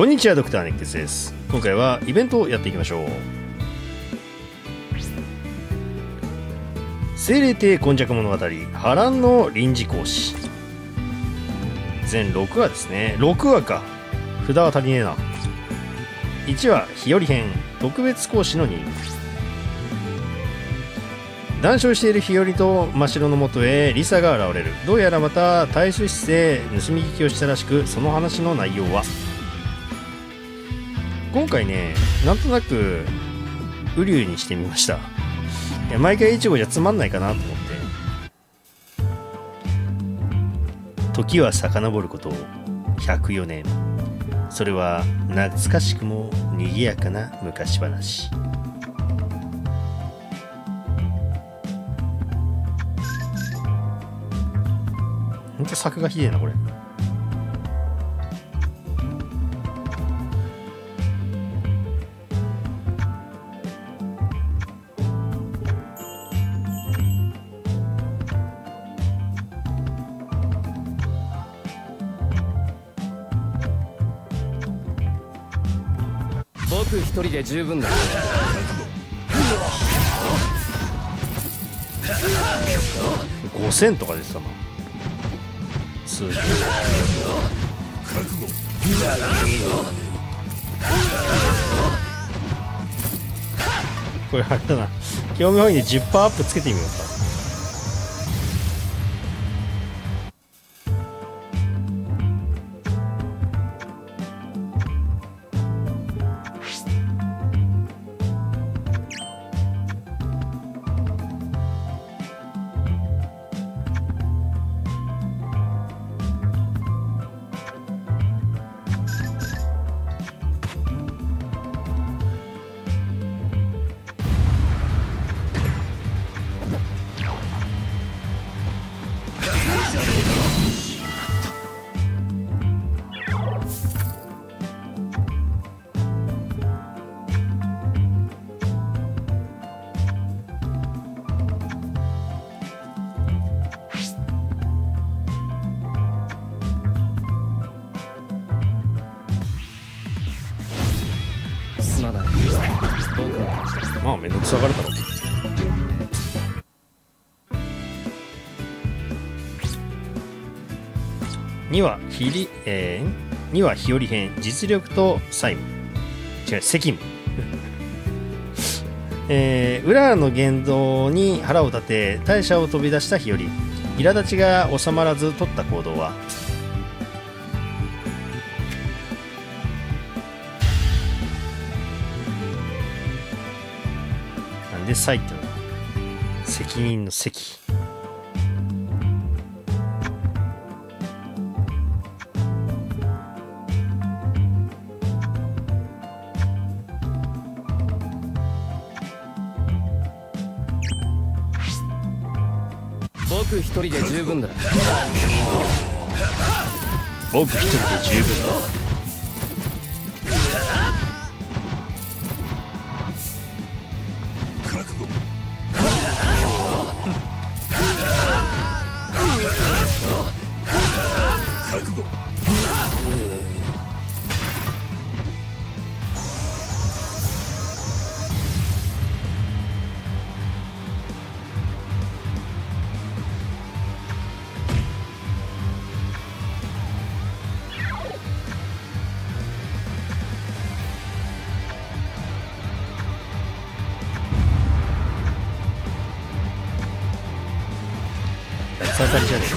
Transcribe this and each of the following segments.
こんにちは、ドクターネックスです。今回はイベントをやっていきましょう。精霊帝今昔物語波乱の臨時講師、全6話ですね。6話か、札は足りねえな。1話日和編特別講師の任務。談笑している日和と真白のもとへリサが現れる。どうやらまた大衆室で盗み聞きをしたらしく、その話の内容は。今回ね、なんとなく雨竜にしてみました。毎回イチゴじゃつまんないかなと思って。時は遡ること104年、それは懐かしくも賑やかな昔話。ほんと作画ひでえなこれ。僕一人で十分だ。5000とかでしたもん。覚悟。これあれだな、興味本位で 10% アップつけてみようか。まあめんどくさがるだろう。2話日和編実力と債務、違う責務。裏の言動に腹を立て大社を飛び出した日和、苛立ちが収まらず取った行動は。なんで債ってのは責任の責。僕一人で十分だ。僕一人で十分だ。覚悟。覚悟。刺さりじゃねえ。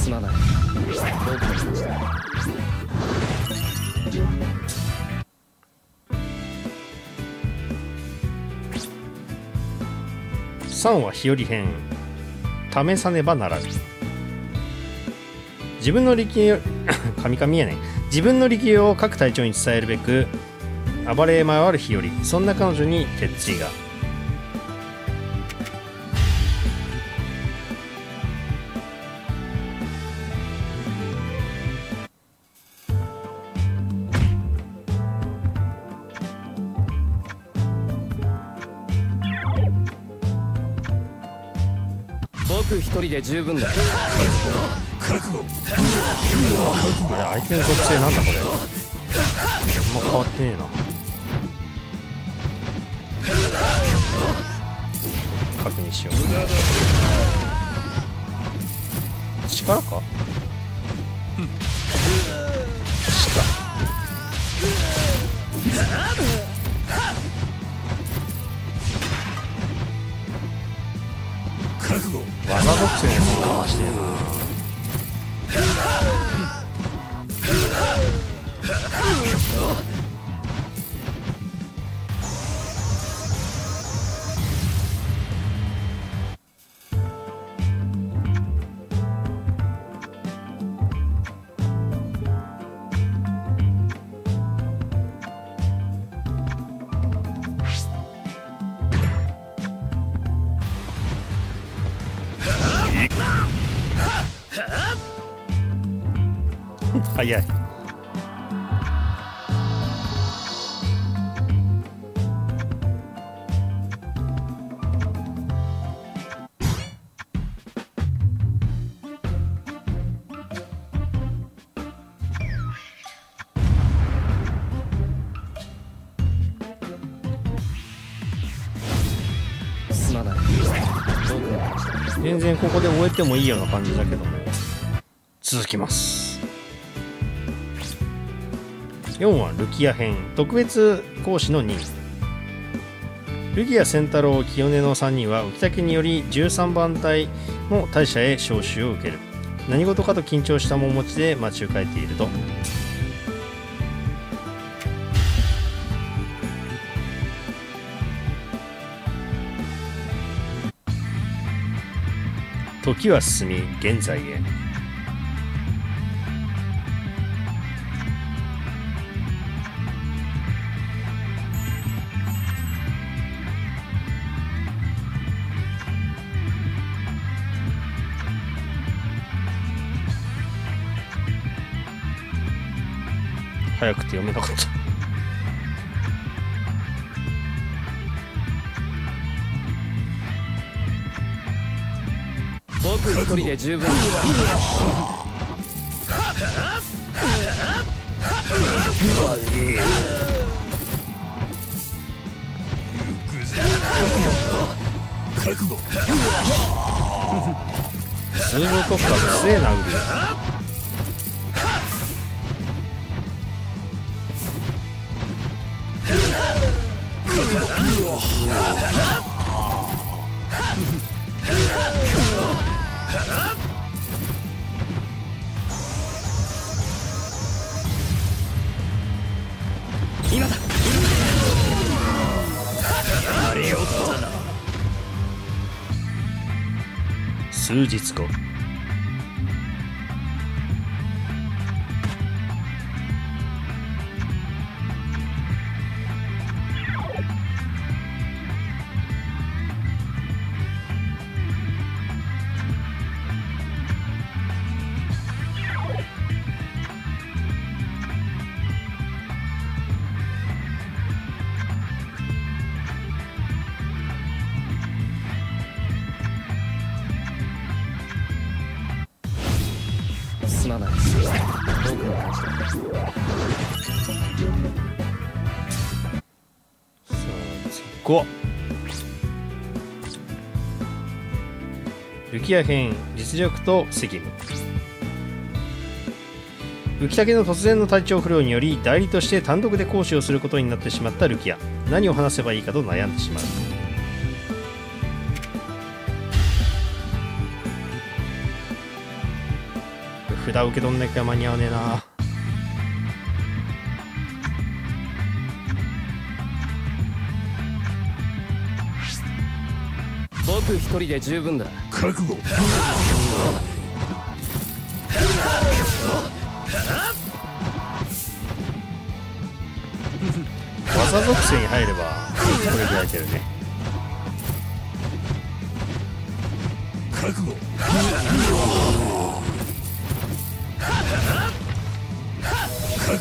すまない。3話日和編試さねばならず。自分の力量自分の力量を各隊長に伝えるべく暴れ回る日和、そんな彼女に鉄槌が。僕一人で十分だ。覚悟。相手の属性なんだこれ。もう変わってねえな。確認しよう。力か。した。技属性の変化してるな。早い。全然ここで終えてもいいような感じだけども、続きます。4はルキア編特別講師の2。ルキア仙太郎清音の3人は浮竹により13番隊の大社へ召集を受ける。何事かと緊張した面持ちで待ち受かえていると、時は進み現在へ。早くて読めなかった。僕一人で十分。覚悟。スーブとかすげえな。今だ。数日後。浮谷編実力と責務。浮竹の突然の体調不良により代理として単独で講師をすることになってしまった浮谷。何を話せばいいかと悩んでしまう。札を受け取んなきゃ間に合わねえな。僕一人で十分だ。覚悟。技属性に入ればこれぐらいいけるね。覚悟。覚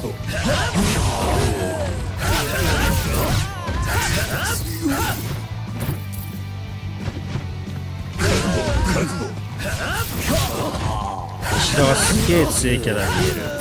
悟。覚悟。シダはすげえ強いキャラに見える。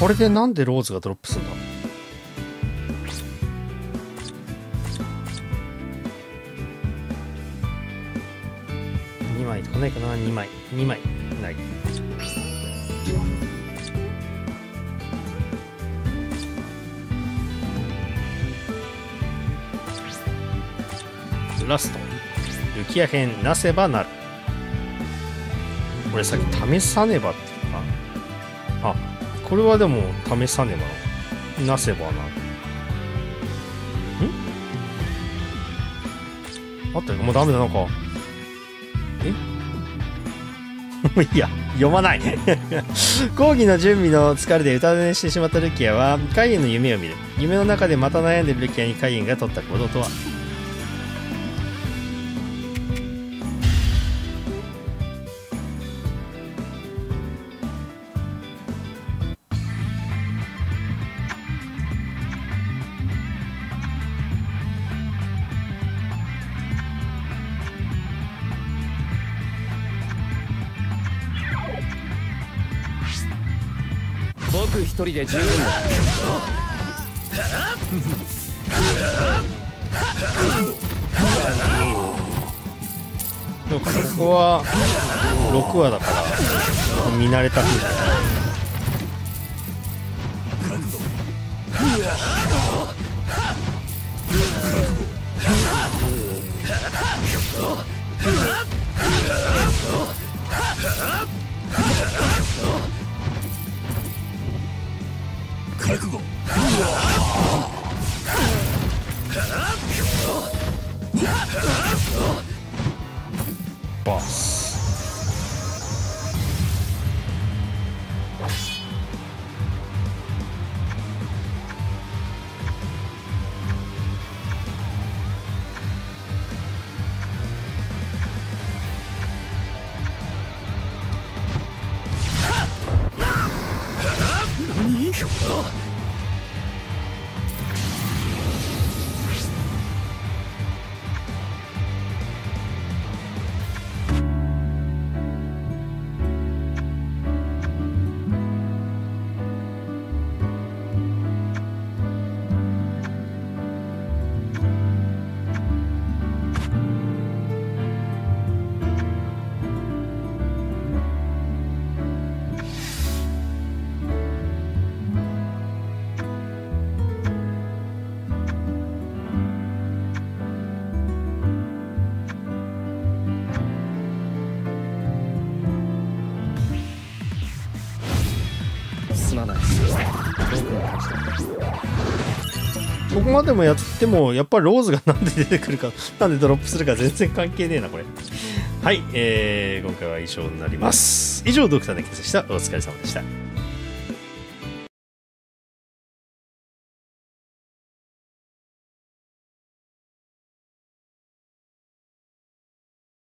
これでなんでローズがドロップするんだ。2枚とかないかな。2枚2枚ない。ラスト雪夜編なせばなる。これさっき試さねばっていうか、あ、これはでも試さねばなせばなる。んあったよ、もうダメだなんか。もういいや、読まない講義の準備の疲れで歌寝してしまったルキアはカイエンの夢を見る。夢の中でまた悩んでるルキアにカイエンが取った行動とは。僕一人で十分だ。でもここは6話だから見慣れた風だな。覚悟。バス。ここまでもやってもやっぱりローズがなんで出てくるかなんでドロップするか全然関係ねえなこれ。はい、今回は以上になります。以上ドクター熱血でした。お疲れ様でした。